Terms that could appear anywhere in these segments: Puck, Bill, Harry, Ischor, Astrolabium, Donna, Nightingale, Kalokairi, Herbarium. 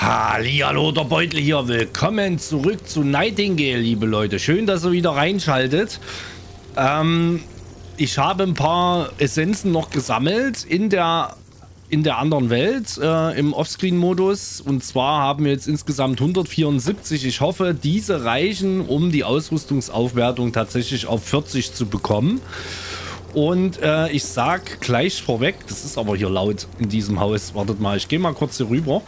Hallihallo, der Beutel hier. Willkommen zurück zu Nightingale, liebe Leute. Schön, dass ihr wieder reinschaltet. Ich habe ein paar Essenzen noch gesammelt in der anderen Welt, im Offscreen-Modus. Und zwar haben wir jetzt insgesamt 174. Ich hoffe, diese reichen, um die Ausrüstungsaufwertung tatsächlich auf 40 zu bekommen. Und ich sag gleich vorweg, das ist aber hier laut in diesem Haus. Wartet mal, ich gehe mal kurz hier rüber.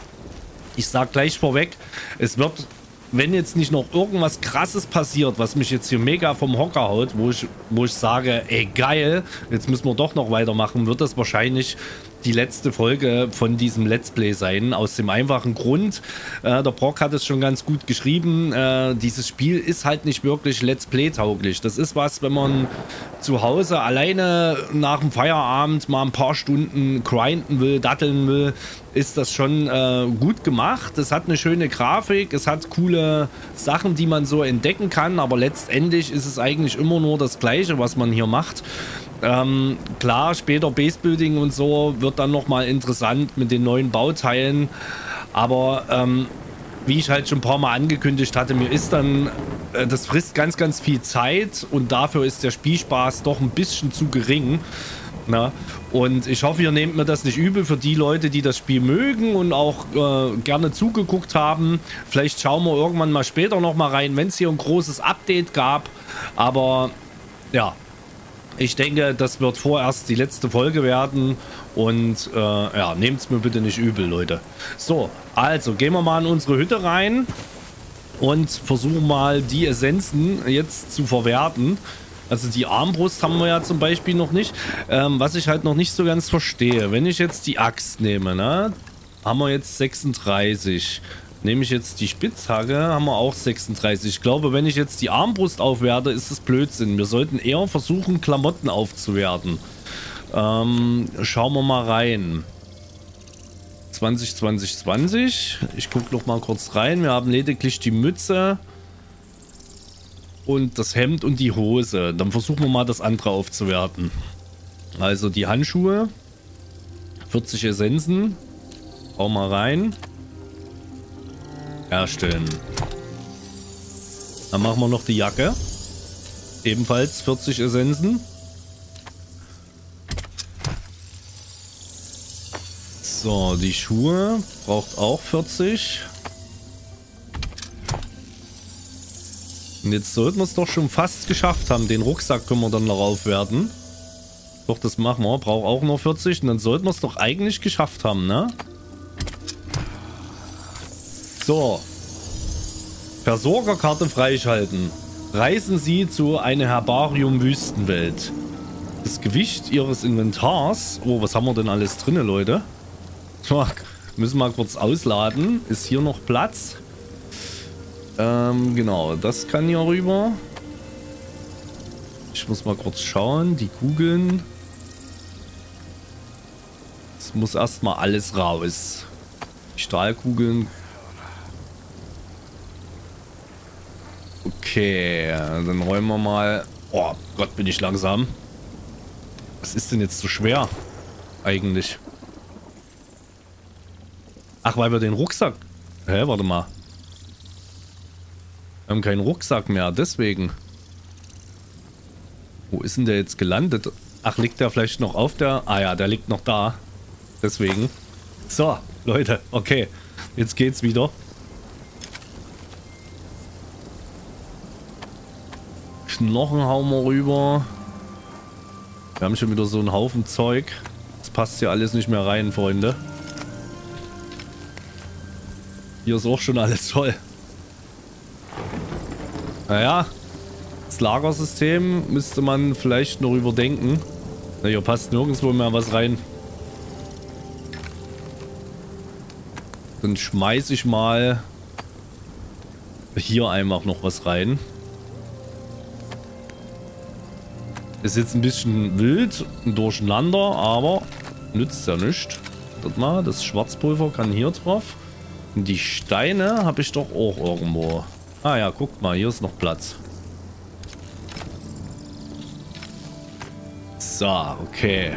Ich sage gleich vorweg, es wird, wenn jetzt nicht noch irgendwas Krasses passiert, was mich jetzt hier mega vom Hocker haut, wo ich sage, ey geil, jetzt müssen wir doch noch weitermachen, wird das wahrscheinlich die letzte Folge von diesem Let's Play sein. Aus dem einfachen Grund, der Brock hat es schon ganz gut geschrieben, dieses Spiel ist halt nicht wirklich Let's Play tauglich. Das ist was, wenn man zu Hause alleine nach dem Feierabend mal ein paar Stunden grinden will, datteln will, ist das schon gut gemacht. Es hat eine schöne Grafik, es hat coole Sachen, die man so entdecken kann, aber letztendlich ist es eigentlich immer nur das Gleiche, was man hier macht. Klar, später Base-Building und so wird dann nochmal interessant mit den neuen Bauteilen. Aber wie ich halt schon ein paar Mal angekündigt hatte, mir ist dann, das frisst ganz, ganz viel Zeit und dafür ist der Spielspaß doch ein bisschen zu gering. Na? Und ich hoffe, ihr nehmt mir das nicht übel für die Leute, die das Spiel mögen und auch gerne zugeguckt haben. Vielleicht schauen wir irgendwann mal später nochmal rein, wenn es hier ein großes Update gab. Aber ja. Ich denke, das wird vorerst die letzte Folge werden und ja, nehmt es mir bitte nicht übel, Leute. So, also gehen wir mal in unsere Hütte rein und versuchen mal die Essenzen jetzt zu verwerten. Also die Armbrust haben wir ja zum Beispiel noch nicht. Was ich halt noch nicht so ganz verstehe, wenn ich jetzt die Axt nehme, ne, haben wir jetzt 36. Nehme ich jetzt die Spitzhacke, haben wir auch 36. Ich glaube, wenn ich jetzt die Armbrust aufwerte, ist das Blödsinn. Wir sollten eher versuchen, Klamotten aufzuwerten. Schauen wir mal rein. 20, 20, 20. Ich gucke noch mal kurz rein. Wir haben lediglich die Mütze und das Hemd und die Hose. Dann versuchen wir mal, das andere aufzuwerten. Also die Handschuhe. 40 Essenzen. Hau mal rein. Herstellen. Dann machen wir noch die Jacke. Ebenfalls 40 Essenzen. So, die Schuhe braucht auch 40. Und jetzt sollten wir es doch schon fast geschafft haben. Den Rucksack können wir dann noch aufwerten. Doch, das machen wir. Braucht auch noch 40. Und dann sollten wir es doch eigentlich geschafft haben, ne? So, Versorgerkarte freischalten. Reisen Sie zu einer Herbarium-Wüstenwelt. Das Gewicht Ihres Inventars. Oh, was haben wir denn alles drin, Leute? So, müssen wir mal kurz ausladen. Ist hier noch Platz? Genau, das kann hier rüber. Ich muss mal kurz schauen. Die Kugeln. Es muss erstmal alles raus. Die Stahlkugeln. Okay, dann räumen wir mal... Oh Gott, bin ich langsam. Was ist denn jetzt so schwer? Eigentlich. Ach, weil wir den Rucksack... Hä, warte mal. Wir haben keinen Rucksack mehr, deswegen. Wo ist denn der jetzt gelandet? Ach, liegt der vielleicht noch auf der... Ah ja, der liegt noch da. Deswegen. So, Leute, okay. Jetzt geht's wieder. Knochen hauen wir rüber. Wir haben schon wieder so einen Haufen Zeug. Das passt hier alles nicht mehr rein, Freunde. Hier ist auch schon alles voll. Naja, das Lagersystem müsste man vielleicht noch überdenken. Na, hier passt nirgendwo mehr was rein. Dann schmeiße ich mal hier einfach noch was rein. Ist jetzt ein bisschen wild und durcheinander, aber nützt ja nichts. Warte mal, das Schwarzpulver kann hier drauf. Und die Steine habe ich doch auch irgendwo. Ah ja, guckt mal, hier ist noch Platz. So, okay.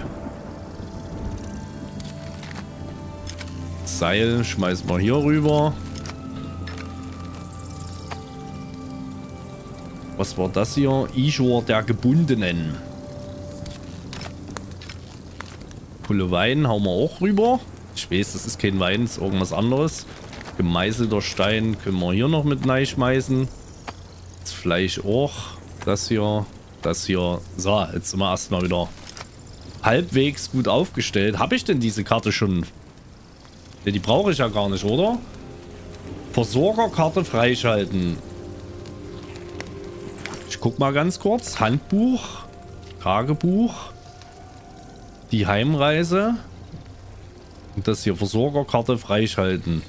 Seil schmeißen wir hier rüber. Was war das hier? Ischor der Gebundenen. Pulle Wein hauen wir auch rüber. Ich weiß, das ist kein Wein, das ist irgendwas anderes. Gemeißelter Stein können wir hier noch mit reinschmeißen. Das Fleisch auch. Das hier. Das hier. So, jetzt sind wir erstmal wieder halbwegs gut aufgestellt. Habe ich denn diese Karte schon? Ja, die brauche ich ja gar nicht, oder? Versorgerkarte freischalten. Ich guck mal ganz kurz. Handbuch. Tagebuch. Die Heimreise. Und das hier, Versorgerkarte freischalten.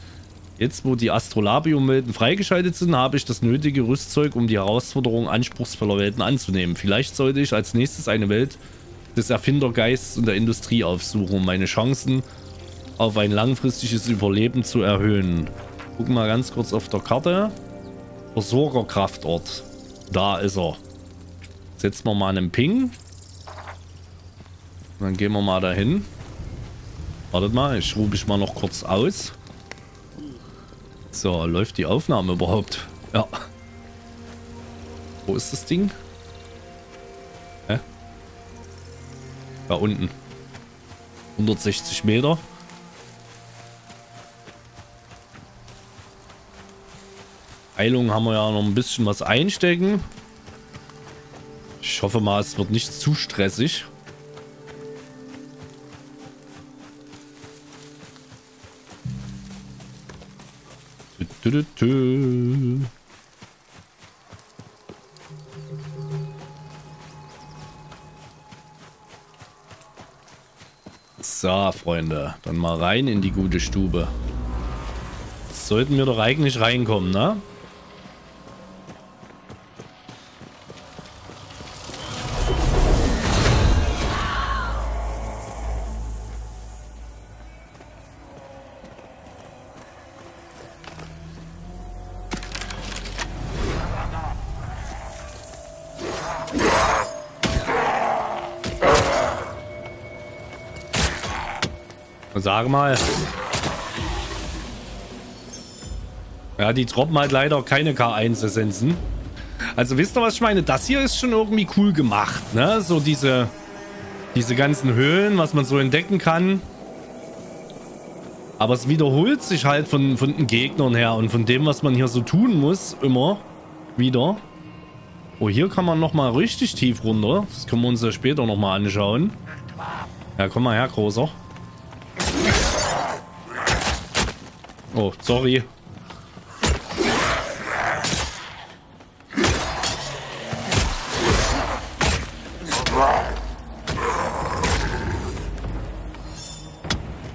Jetzt, wo die Astrolabium-Welten freigeschaltet sind, habe ich das nötige Rüstzeug, um die Herausforderung anspruchsvoller Welten anzunehmen. Vielleicht sollte ich als nächstes eine Welt des Erfindergeists und der Industrie aufsuchen, um meine Chancen auf ein langfristiges Überleben zu erhöhen. Gucken wir mal ganz kurz auf der Karte. Versorgerkraftort. Da ist er. Setzen wir mal einen Ping. Dann gehen wir mal dahin. Wartet mal, ich rufe mich mal noch kurz aus. So, läuft die Aufnahme überhaupt? Ja. Wo ist das Ding? Hä? Da unten. 160 Meter. Heilung haben wir ja noch ein bisschen was einstecken. Ich hoffe mal, es wird nicht zu stressig. So, Freunde. Dann mal rein in die gute Stube. Jetzt sollten wir doch eigentlich reinkommen, ne? Sag mal. Ja, die droppen halt leider keine K1-Essenzen. Also wisst ihr, was ich meine? Das hier ist schon irgendwie cool gemacht, ne? So diese ganzen Höhlen, was man so entdecken kann. Aber es wiederholt sich halt von den Gegnern her und von dem, was man hier so tun muss, immer wieder. Oh, hier kann man nochmal richtig tief runter. Das können wir uns ja später nochmal anschauen. Ja, komm mal her, Großer. Oh, sorry.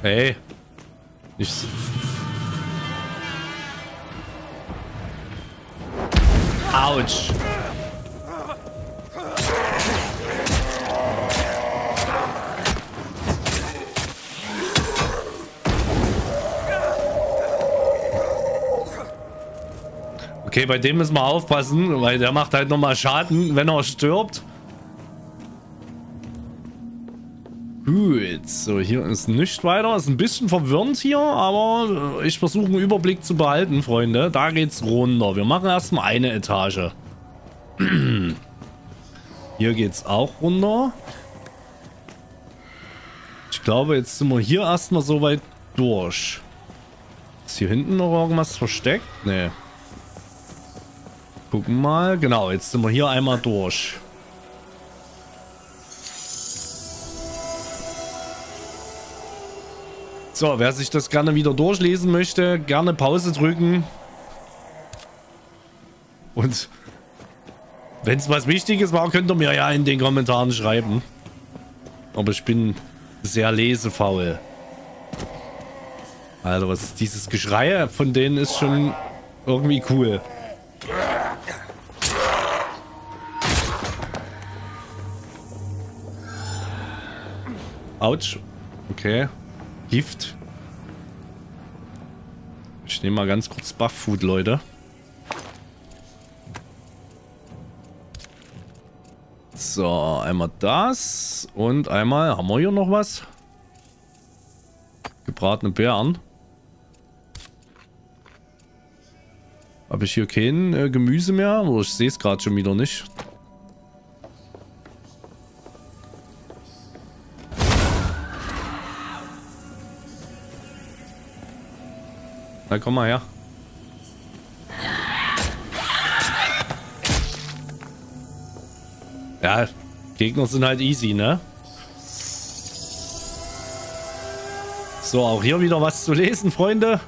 Ey. Nichts. Autsch. Okay, bei dem müssen wir aufpassen, weil der macht halt nochmal Schaden, wenn er stirbt. Gut, so hier ist nichts weiter. Ist ein bisschen verwirrend hier, aber ich versuche einen Überblick zu behalten, Freunde. Da geht's runter. Wir machen erstmal eine Etage. Hier geht's auch runter. Ich glaube, jetzt sind wir hier erstmal so weit durch. Ist hier hinten noch irgendwas versteckt? Nee. Gucken mal. Genau, jetzt sind wir hier einmal durch. So, wer sich das gerne wieder durchlesen möchte, gerne Pause drücken. Und wenn es was Wichtiges war, könnt ihr mir ja in den Kommentaren schreiben. Aber ich bin sehr lesefaul. Also, was ist dieses Geschrei von denen ist schon irgendwie cool. Autsch. Okay. Gift. Ich nehme mal ganz kurz Buff-Food, Leute. So, einmal das. Und einmal, haben wir hier noch was? Gebratene Beeren. Habe ich hier kein Gemüse mehr? Oh, ich sehe es gerade schon wieder nicht. Na komm mal her. Ja, Gegner sind halt easy, ne? So, auch hier wieder was zu lesen, Freunde.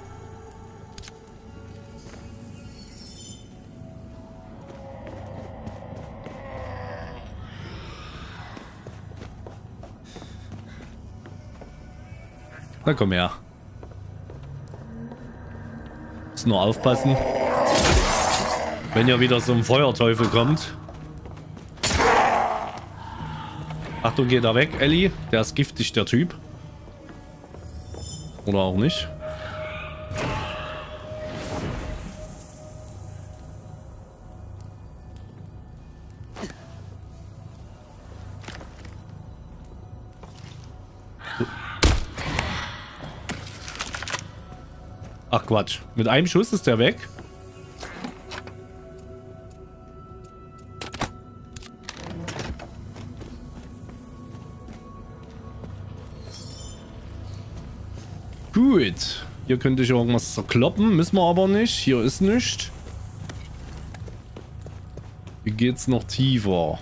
Na komm her. Muss nur aufpassen, wenn ihr wieder so ein Feuerteufel kommt. Achtung, geht da weg, Ellie. Der ist giftig, der Typ. Oder auch nicht. Ach Quatsch. Mit einem Schuss ist der weg. Gut. Hier könnte ich irgendwas zerkloppen. Müssen wir aber nicht. Hier ist nichts. Hier geht's noch tiefer.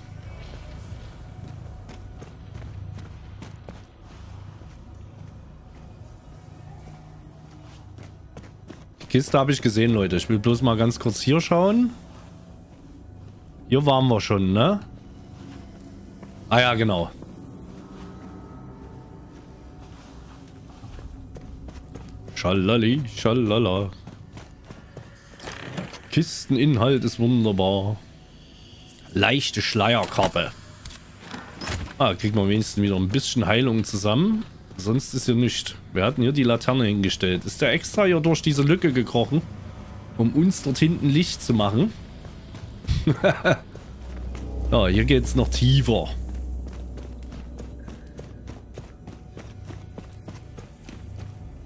Kiste habe ich gesehen, Leute. Ich will bloß mal ganz kurz hier schauen. Hier waren wir schon, ne? Ah ja, genau. Schalali, schalala. Kisteninhalt ist wunderbar. Leichte Schleierkappe. Ah, kriegt man wenigstens wieder ein bisschen Heilung zusammen. Sonst ist hier nichts. Wir hatten hier die Laterne hingestellt. Ist der extra hier durch diese Lücke gekrochen, um uns dort hinten Licht zu machen? Ja, hier geht's noch tiefer.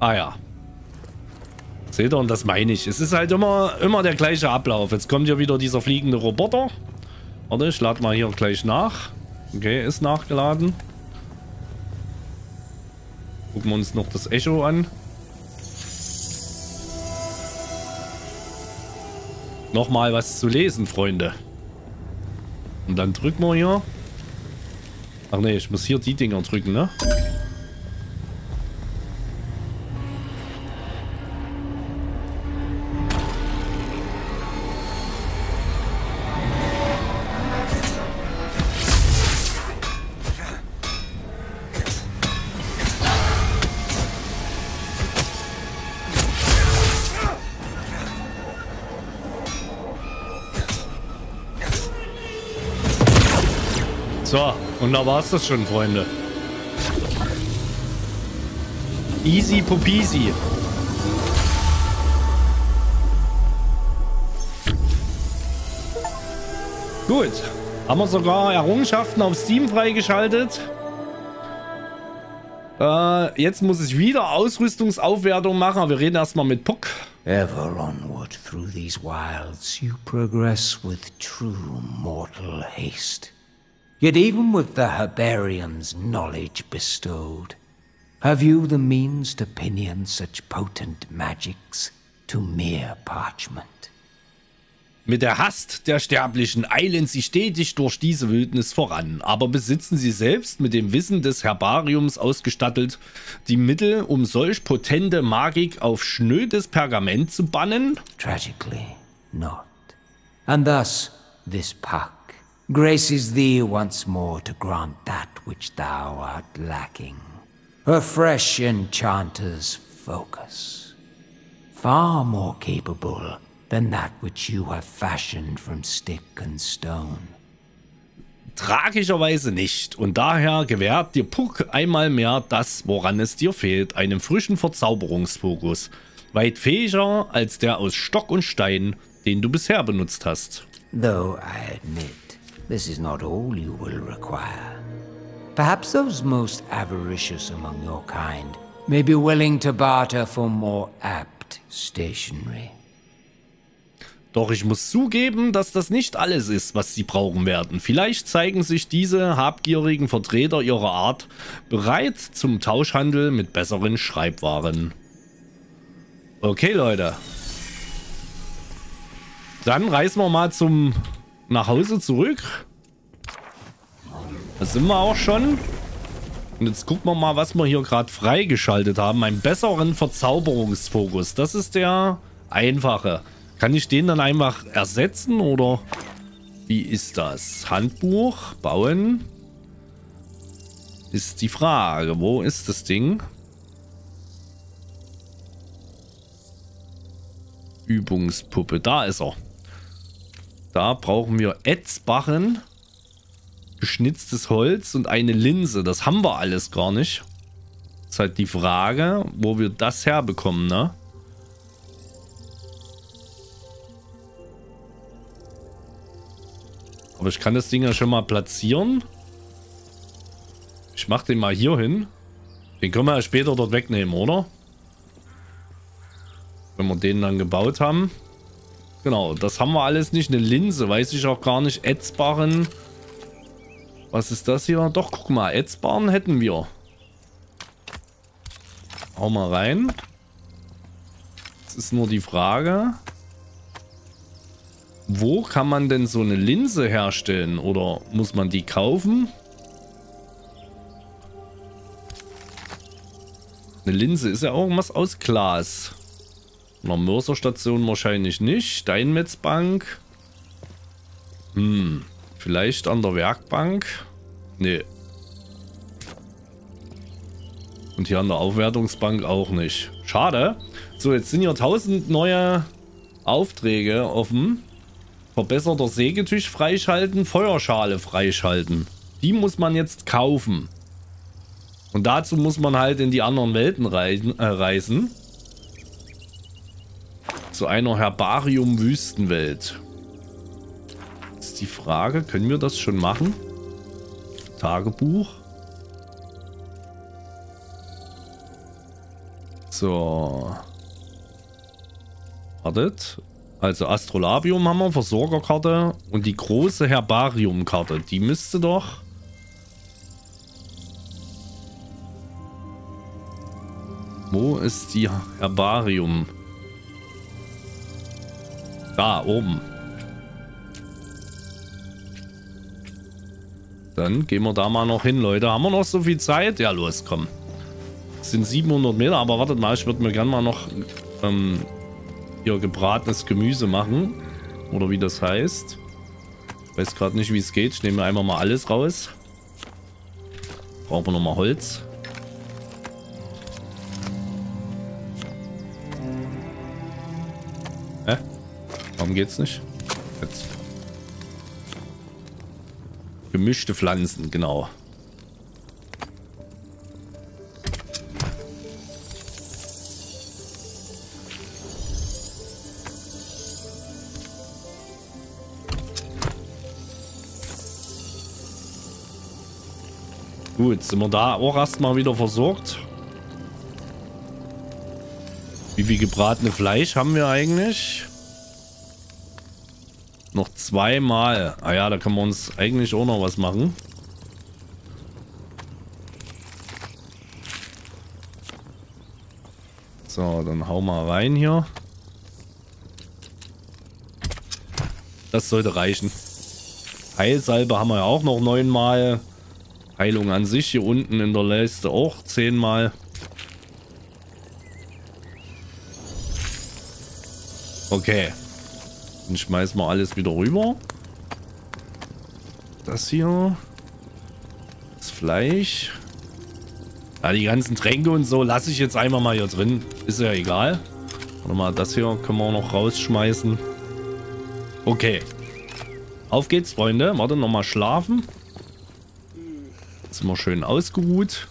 Ah ja. Seht ihr, und das meine ich. Es ist halt immer der gleiche Ablauf. Jetzt kommt hier wieder dieser fliegende Roboter. Warte, ich lade mal hier gleich nach. Okay, ist nachgeladen. Gucken wir uns noch das Echo an. Nochmal was zu lesen, Freunde. Und dann drücken wir hier. Ach ne, ich muss hier die Dinger drücken, ne? So, und da war es das schon, Freunde. Easy Popisi. Gut. Haben wir sogar Errungenschaften auf Steam freigeschaltet. Jetzt muss ich wieder Ausrüstungsaufwertung machen, aber wir reden erstmal mit Puck. Ever onward through these wilds you progress with true mortal haste. Yet even with the herbarium's knowledge bestowed, have you the means to pinion such potent magics to mere parchment? Mit der Hast der Sterblichen eilen sie stetig durch diese Wildnis voran, aber besitzen sie selbst mit dem Wissen des Herbariums ausgestattet die Mittel, solch potente Magik auf schnödes Pergament zu bannen? Tragically not. And thus this pact graces thee once more to grant that which thou art lacking. Her fresh enchanter's focus, far more capable than that which you have fashioned from stick and stone. Tragischerweise nicht, und daher gewährt dir Puck einmal mehr das, woran es dir fehlt, einen frischen Verzauberungsfokus, weit fähiger als der aus Stock und Stein, den du bisher benutzt hast. Though I admit, this is not all you will require. Perhaps those most avaricious among your kind may be willing to barter for more apt stationery. Doch ich muss zugeben, dass das nicht alles ist, was sie brauchen werden. Vielleicht zeigen sich diese habgierigen Vertreter ihrer Art bereit zum Tauschhandel mit besseren Schreibwaren. Okay, Leute. Dann reisen wir mal zum nach Hause zurück. Da sind wir auch schon. Und jetzt gucken wir mal, was wir hier gerade freigeschaltet haben. Einen besseren Verzauberungsfokus. Das ist der einfache. Kann ich den dann einfach ersetzen oder wie ist das? Handbuch bauen ist die Frage. Wo ist das Ding? Übungspuppe. Da ist er. Da brauchen wir Ätzbarren, geschnitztes Holz und eine Linse. Das haben wir alles gar nicht. Ist halt die Frage, wo wir das herbekommen, ne? Aber ich kann das Ding ja schon mal platzieren. Ich mach den mal hier hin. Den können wir ja später dort wegnehmen, oder? Wenn wir den dann gebaut haben. Genau, das haben wir alles nicht. Eine Linse, weiß ich auch gar nicht. Ätzbarren. Was ist das hier? Doch, guck mal. Ätzbarren hätten wir. Hau mal rein. Das ist nur die Frage. Wo kann man denn so eine Linse herstellen? Oder muss man die kaufen? Eine Linse ist ja auch was aus Glas. Eine Mörserstation wahrscheinlich nicht. Steinmetzbank. Hm. Vielleicht an der Werkbank. Nee. Und hier an der Aufwertungsbank auch nicht. Schade. So, jetzt sind hier 1000 neue Aufträge offen. Verbesserter Sägetisch freischalten. Feuerschale freischalten. Die muss man jetzt kaufen. Und dazu muss man halt in die anderen Welten reisen. Zu einer Herbarium-Wüstenwelt. Ist die Frage, können wir das schon machen? Tagebuch. So. Wartet. Also Astrolabium haben wir, Versorgerkarte und die große Herbariumkarte. Die müsste doch... Wo ist die Herbarium? Da oben. Dann gehen wir da mal noch hin, Leute. Haben wir noch so viel Zeit? Ja, los, komm. Das sind 700 Meter, aber wartet mal. Ich würde mir gerne mal noch hier gebratenes Gemüse machen. Oder wie das heißt. Ich weiß gerade nicht, wie es geht. Ich nehme einfach mal alles raus. Brauchen wir nochmal Holz. Warum geht's nicht? Jetzt. Gemischte Pflanzen, genau. Gut, sind wir da auch erstmal wieder versorgt. Wie viel gebratene Fleisch haben wir eigentlich? Noch zweimal. Ah ja, da können wir uns eigentlich auch noch was machen. So, dann hau mal rein hier. Das sollte reichen. Heilsalbe haben wir ja auch noch 9-mal. Heilung an sich hier unten in der Leiste auch 10-mal. Okay. Dann schmeißen wir alles wieder rüber. Das hier. Das Fleisch. Ja, die ganzen Tränke und so lasse ich jetzt einfach mal hier drin. Ist ja egal. Warte mal, das hier können wir auch noch rausschmeißen. Okay. Auf geht's, Freunde. Warte, nochmal schlafen. Jetzt sind wir schön ausgeruht.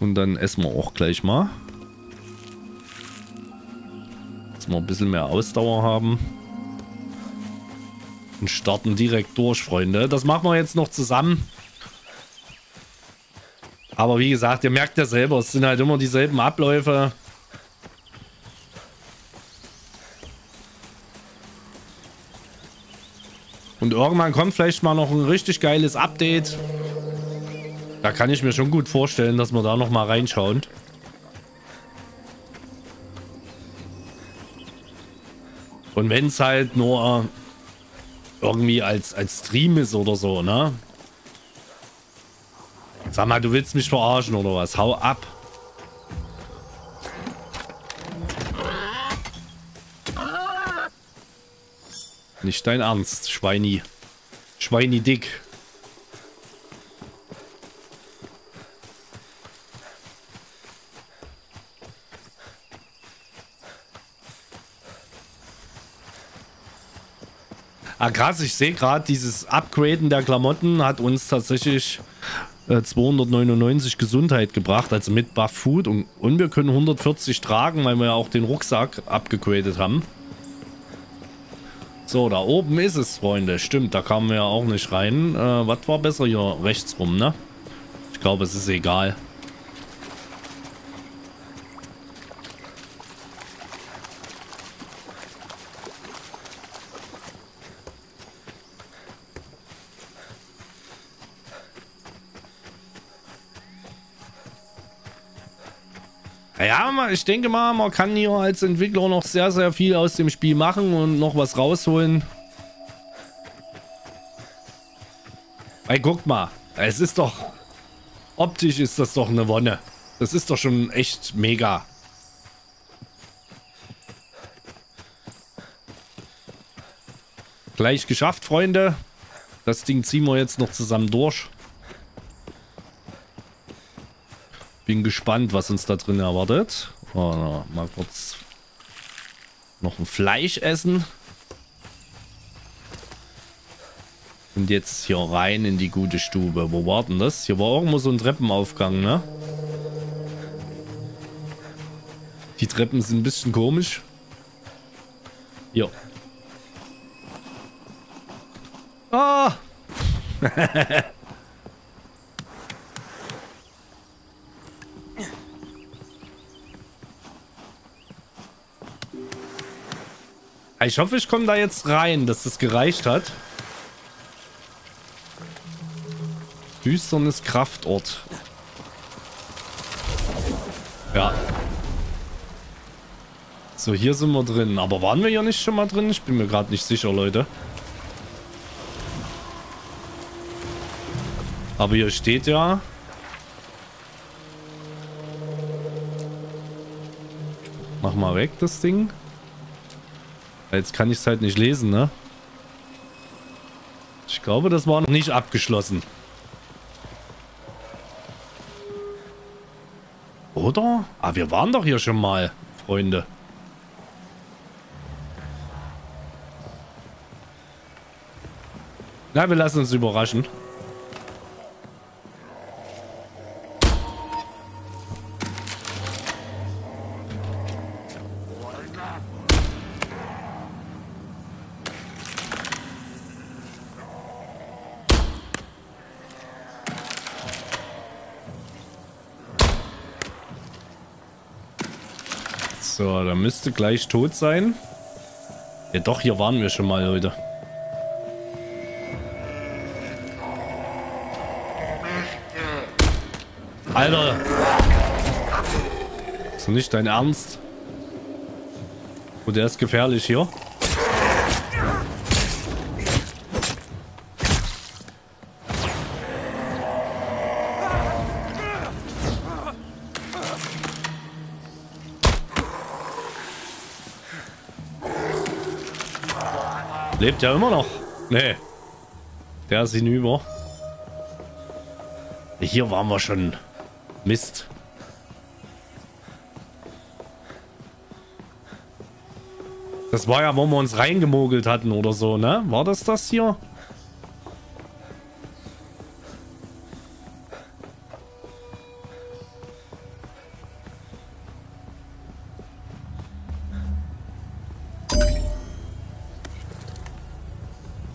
Und dann essen wir auch gleich mal. Mal ein bisschen mehr Ausdauer haben und starten direkt durch, Freunde. Das machen wir jetzt noch zusammen. Aber wie gesagt, ihr merkt ja selber, es sind halt immer dieselben Abläufe. Und irgendwann kommt vielleicht mal noch ein richtig geiles Update. Da kann ich mir schon gut vorstellen, dass wir da noch mal reinschauen. Und wenn es halt nur irgendwie als Stream ist oder so, ne? Sag mal, du willst mich verarschen oder was? Hau ab. Nicht dein Ernst, Schweini. Schweini dick. Ah krass, ich sehe gerade, dieses Upgraden der Klamotten hat uns tatsächlich 299 Gesundheit gebracht, also mit Buff Food. Und wir können 140 tragen, weil wir ja auch den Rucksack abgegradet haben. So, da oben ist es, Freunde. Stimmt, da kamen wir ja auch nicht rein. Was war besser hier rechts rum, ne? Ich glaube, es ist egal. Ja, ich denke mal, man kann hier als Entwickler noch sehr, sehr viel aus dem Spiel machen und noch was rausholen. Ey, guckt mal. Es ist doch... Optisch ist das doch eine Wonne. Das ist doch schon echt mega. Gleich geschafft, Freunde. Das Ding ziehen wir jetzt noch zusammen durch. Bin gespannt, was uns da drin erwartet. Oh, mal kurz noch ein Fleisch essen. Und jetzt hier rein in die gute Stube. Wo war denn das? Hier war irgendwo so ein Treppenaufgang, ne? Die Treppen sind ein bisschen komisch. Hier. Ah! Ich hoffe, ich komme da jetzt rein, dass das gereicht hat. Düsternes Kraftort. Ja. So, hier sind wir drin. Aber waren wir ja nicht schon mal drin? Ich bin mir gerade nicht sicher, Leute. Aber hier steht ja... Mach mal weg, das Ding. Jetzt kann ich es halt nicht lesen, ne? Ich glaube, das war noch nicht abgeschlossen. Oder? Ah, wir waren doch hier schon mal, Freunde. Na, wir lassen uns überraschen. So, da müsste gleich tot sein. Ja doch, hier waren wir schon mal, Leute. Alter! Ist nicht dein Ernst? Oh, der ist gefährlich hier. Lebt ja immer noch. Nee. Der ist hinüber. Hier waren wir schon. Mist. Das war ja, wo wir uns reingemogelt hatten oder so, ne? War das hier?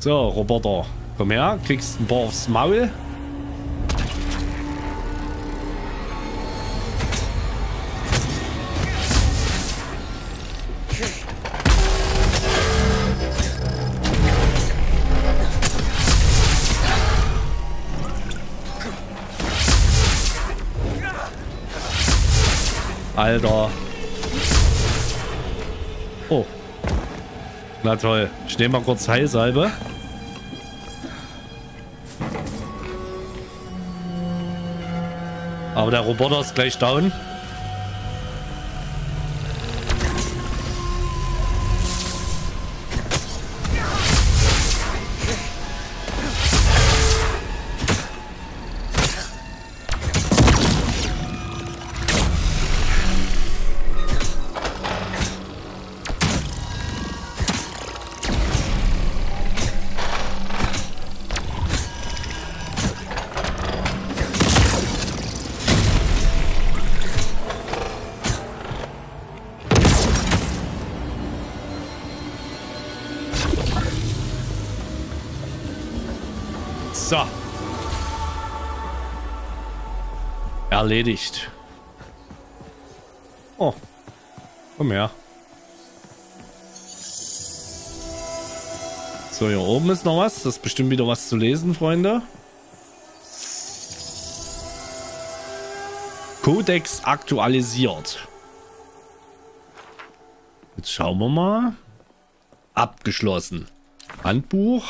So, Roboter, komm her, kriegst ein paar aufs Maul. Alter. Oh. Na toll. Ich nehme mal kurz Heilsalbe. Aber der Roboter ist gleich down. Erledigt. Oh. Komm her. So, hier oben ist noch was. Das ist bestimmt wieder was zu lesen, Freunde. Kodex aktualisiert. Jetzt schauen wir mal. Abgeschlossen. Handbuch.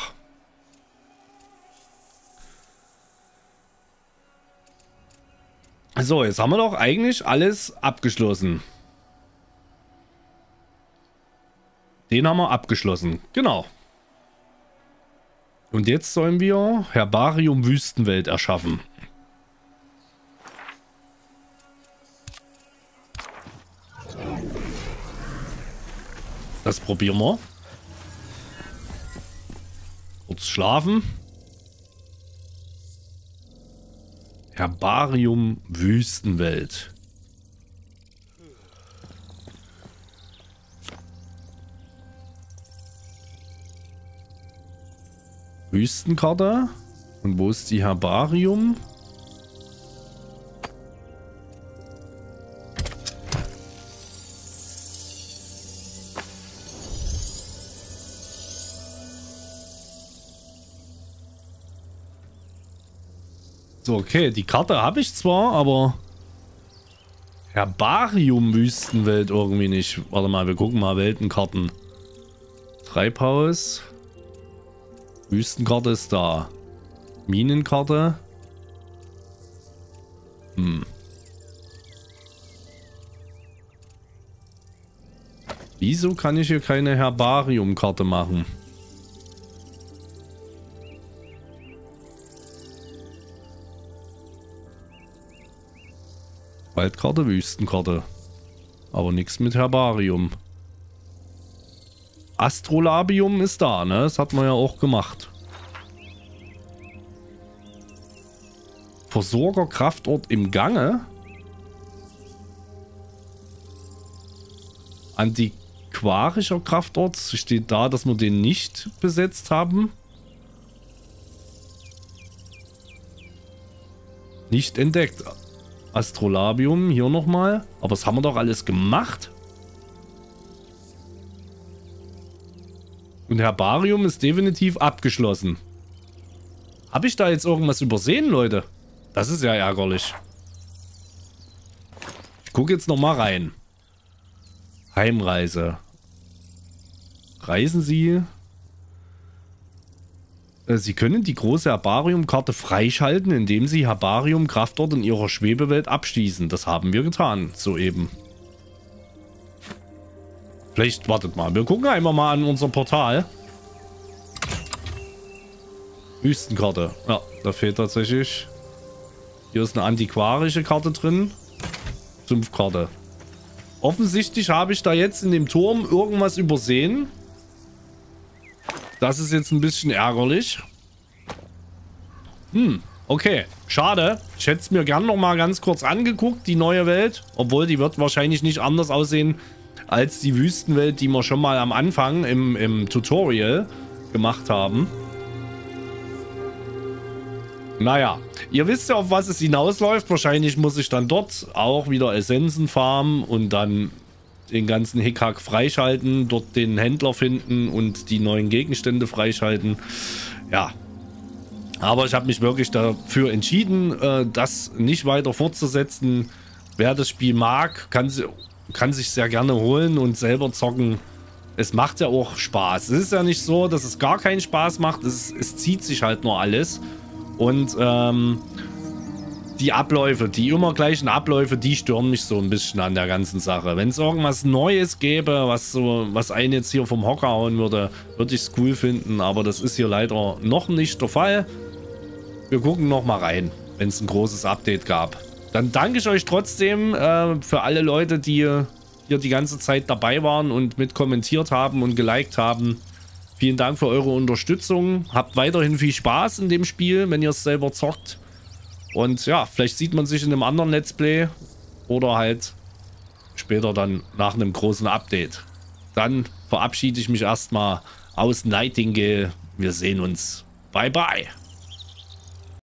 So, jetzt haben wir doch eigentlich alles abgeschlossen. Den haben wir abgeschlossen. Genau. Und jetzt sollen wir Herbarium Wüstenwelt erschaffen. Das probieren wir. Kurz schlafen. Herbarium Wüstenwelt. Wüstenkarte. Und wo ist die Herbarium? Okay, die Karte habe ich zwar, aber Herbarium Wüstenwelt irgendwie nicht. Warte mal, wir gucken mal Weltenkarten. Treibhaus. Wüstenkarte ist da. Minenkarte. Hm. Wieso kann ich hier keine Herbariumkarte machen? Waldkarte, Wüstenkarte. Aber nichts mit Herbarium. Astrolabium ist da, ne? Das hat man ja auch gemacht. Versorgerkraftort im Gange. Antiquarischer Kraftort. Steht da, dass wir den nicht besetzt haben. Nicht entdeckt. Astrolabium, hier nochmal. Aber das haben wir doch alles gemacht. Und Herbarium ist definitiv abgeschlossen. Habe ich da jetzt irgendwas übersehen, Leute? Das ist ja ärgerlich. Ich gucke jetzt nochmal rein. Heimreise. Reisen Sie. Sie können die große Herbarium-Karte freischalten, indem Sie Herbarium-Kraftort in Ihrer Schwebewelt abschließen. Das haben wir getan, soeben. Vielleicht, wartet mal, wir gucken einfach mal an unser Portal. Wüstenkarte. Ja, da fehlt tatsächlich. Hier ist eine antiquarische Karte drin. Sumpfkarte. Offensichtlich habe ich da jetzt in dem Turm irgendwas übersehen. Das ist jetzt ein bisschen ärgerlich. Hm, okay. Schade. Ich hätte es mir gern nochmal ganz kurz angeguckt, die neue Welt. Obwohl, die wird wahrscheinlich nicht anders aussehen als die Wüstenwelt, die wir schon mal am Anfang im Tutorial gemacht haben. Naja, ihr wisst ja, auf was es hinausläuft. Wahrscheinlich muss ich dann dort auch wieder Essenzen farmen und dann den ganzen Hickhack freischalten, dort den Händler finden und die neuen Gegenstände freischalten. Ja, aber ich habe mich wirklich dafür entschieden, das nicht weiter fortzusetzen. Wer das Spiel mag, kann sich sehr gerne holen und selber zocken. Es macht ja auch Spaß. Es ist ja nicht so, dass es gar keinen Spaß macht. Es zieht sich halt nur alles. Und die Abläufe, die immer gleichen Abläufe, die stören mich so ein bisschen an der ganzen Sache. Wenn es irgendwas Neues gäbe, was einen jetzt hier vom Hocker hauen würde, würde ich es cool finden. Aber das ist hier leider noch nicht der Fall. Wir gucken noch mal rein, wenn es ein großes Update gab. Dann danke ich euch trotzdem für alle Leute, die hier die ganze Zeit dabei waren und mit kommentiert haben und geliked haben. Vielen Dank für eure Unterstützung. Habt weiterhin viel Spaß in dem Spiel, wenn ihr es selber zockt. Und ja, vielleicht sieht man sich in einem anderen Let's Play oder halt später dann nach einem großen Update. Dann verabschiede ich mich erstmal aus Nightingale. Wir sehen uns. Bye, bye.